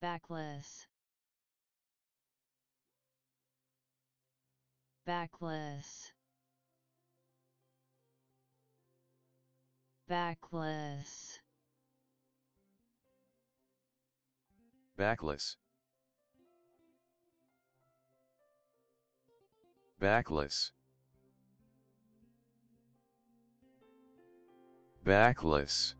Backless. Backless. Backless. Backless. Backless. Backless.